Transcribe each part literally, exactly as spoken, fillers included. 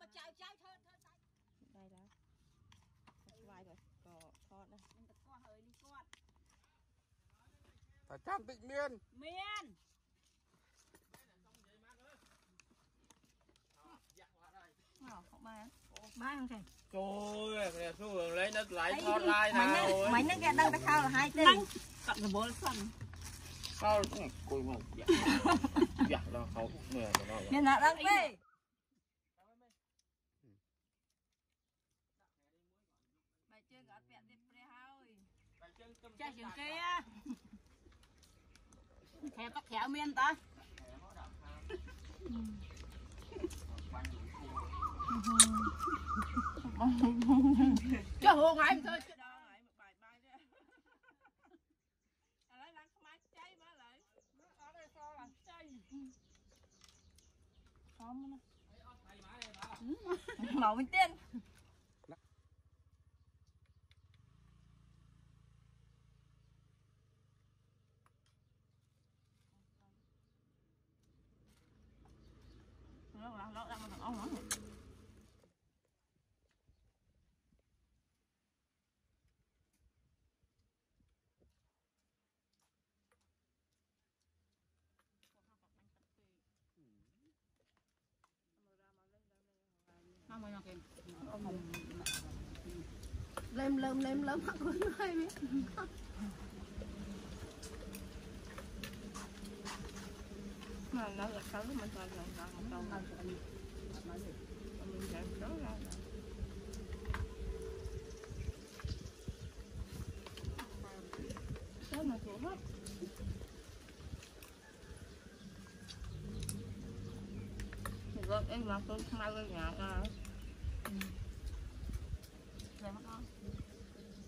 มาจ่ายจ่ายเธอเธอใส่ได้แล้ววายเลยก็ทอดนะมันตะก้อเฮยนี่ก้อนถ้าจำติดเมียนเมียนมาทางไหนโจ้ยเนี่ยสู้เรื่องเลยนัดไหลทอดลายนะมันนั่งแกนั่งตะข้าวละให้เต้นตัดกระโบนสั่นข้าวคุยหมดอยากอยากเราเขาเหนื่อยเราเนี่ยนะดังไปไปเจอกับแปะเด็บเปรี้ยวไปเจอกับเจ้าเสียงเกี้ยแถวก็แถวเมียนตาจะโหงายมันเถอะจะดองายมันบายบายเนี่ยอะไรหลังขมายใจมาเลยอะไรซอหลังใจพร้อมนะหมอมันเต้นเราเราเรามันต้องเอาหนังเล่มเล่มเล่มเล่มพักก่อนหน่อยไหมมันน่าจะเขามันตอนนั้นเราตอนนั้นมันมันแข็งร้อนแล้วก็มาถูกแล้วก็เอ็งมาต้นข้าวเลยอย่างอ่ะอะไรบ้าง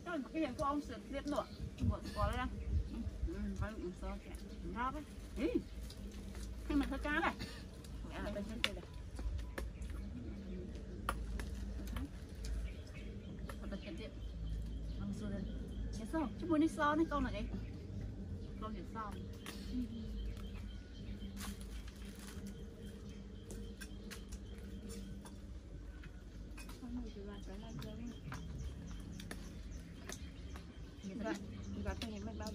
ก็ไปเห็นพวกองเสร็จเรียบหน่วยหมดก่อนแล้วนะอืมไปอุ่นซอสแกะน้าไปเฮ้ยให้มันเท่ากันเลยอ่ะเป็นเช่นไรเลยเอาไปเก็บเด็ดเอามาสูดเลยเห็นซอสชิบูนี่ซอสนี่ก้อนไหนก้อนเห็นซอสHãy subscribe cho kênh Ghiền Mì Gõ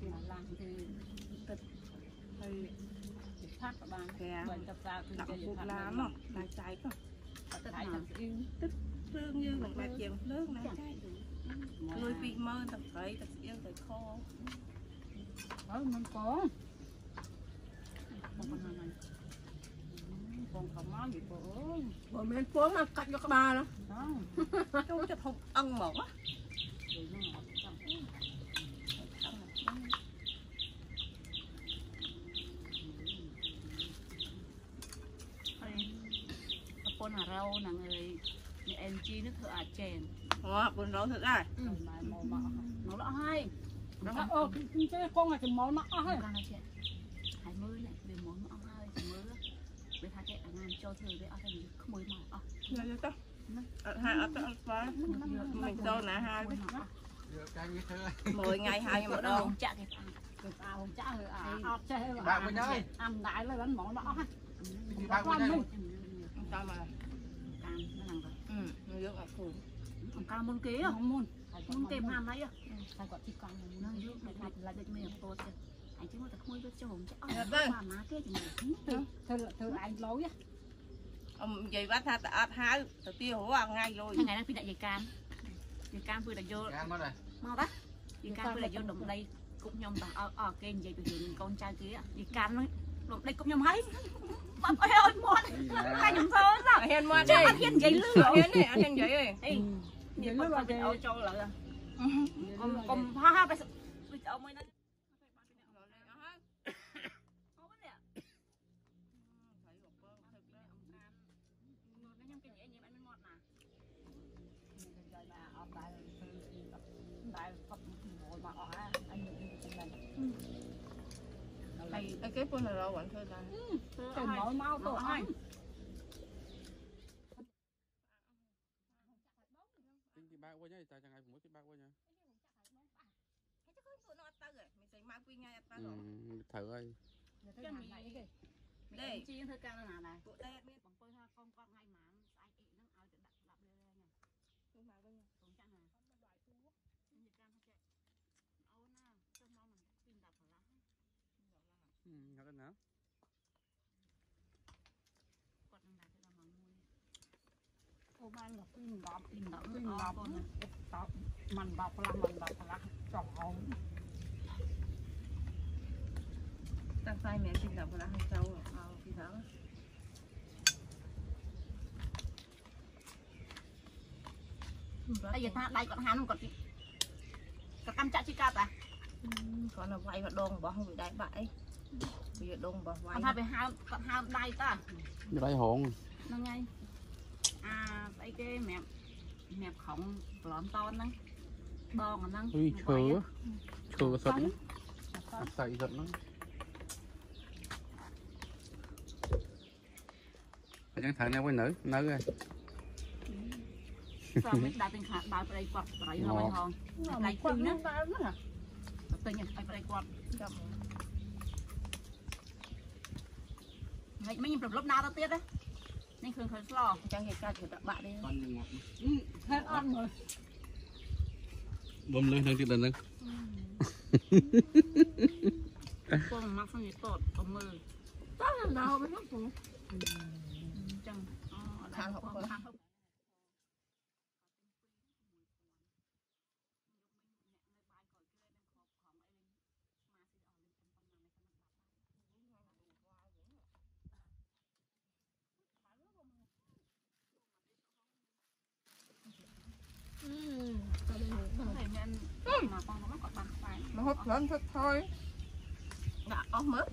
Để không bỏ lỡ những video hấp dẫn Hãy subscribe cho kênh Ghiền Mì còn còn món gì bữa bữa mình cuốn ăn cắt cho các bà đó chú cho thục ăn một á con hà rau là người em chi nó thợ chèn hoa con rau thật ai nó đã hay nó đã ôm cái con này thì món nó hay hai mươi này về món nó hay mớiไปทาแกะงานโจเธอไปเอาแต่ขโมยหมาอ่ะเยอะจังฮะเอาแต่ฟ้ามันโจนะฮะmười ngày hai một đồng chả cái ông chả người ăn chơi bạn mình ơi ăn đại lên bánh món đó bạn mình ơi sao mà cam nó nặng rồi ừ nước ở phủ còn cam môn ký à môn môn kèm ham đấy à phải gọi thịt con nó nước này là được mấy tô chứ anh chứ mà ta khôi với chồng chứ ông bà má kia thì mình thưa thưa anh lối á ông vậy bắt tha ta hái ta tiêu hổ ăn ngay rồi ngày nay phi đại dày cam dày cam vừa là vô mau bắt dày cam vừa là vô động đây cũng nhom ta ở ở kênh dày từ con trai kia dày cam nói động đây cũng nhom hái bắp ơi ơi mòn hai nhom sơ sao hiền mòn đây hiền dày lưỡi hiền này ăn hiền dày này dày lưỡi là cái áo trâu lại còn còn ha ha bây giờ ông ấy nói cái cái con này lâu vẫn thôi là còn mỏi mau tổ anh tính thì ba quay nhá tại chẳng ai cũng mới cái ba quay nhá thử ơi đây chiên thưa ca là này tụi đây biết bằng tôi ha con con hai má sai kỵ nó ao đặt đặt lên này nhưng mà vâng cũng chẳng là loại thuốc như cam thôi chạy áo na cho mong mình pin đặt vào lá ừ nó cái nữa còn đang đặt là măng muối cô ban ngọc pin ngọc pin ngọc pin ngọc tóc mình bọc là mình bọc là tròn ống tao sai mẹ xin đọc là hai châu vào khi đó bây giờ tha đây còn hắn còn còn ăn chả chi cát à còn là vay và đôn bỏ không bị đại bãi bây giờ đôn bỏ vay tha về ham còn ham đây ta đây hồn nó ngay à đây cái mẹ mẹ không lỏm ton đấy đòn còn năng chừa chừa sật sậy sật lắm ยังถ่ายแนวไว้หนึ่งหนึ่งเลยสามมิตรได้เป็นขาดได้ไปได้กวาดไปได้ห้อยทองได้กวาดนะตึงอย่างไปได้กวาดไม่ไม่ยิงปลุกลบนาตัวเตี้ยนะนี่คือคนหล่อจังเหตุการณ์เกิดแบบนี้เฮ็ดอันเลยบ่มเลยนั่งติดเลยนั่งพวกมักส่งตอดเอามือต้องเราไม่ต้องผูกทางของคนอืมก็เลยหนูใส่เงินมาปองมันก็กดบังไฟมาหดเงินสุดท้ายด่าออกมือ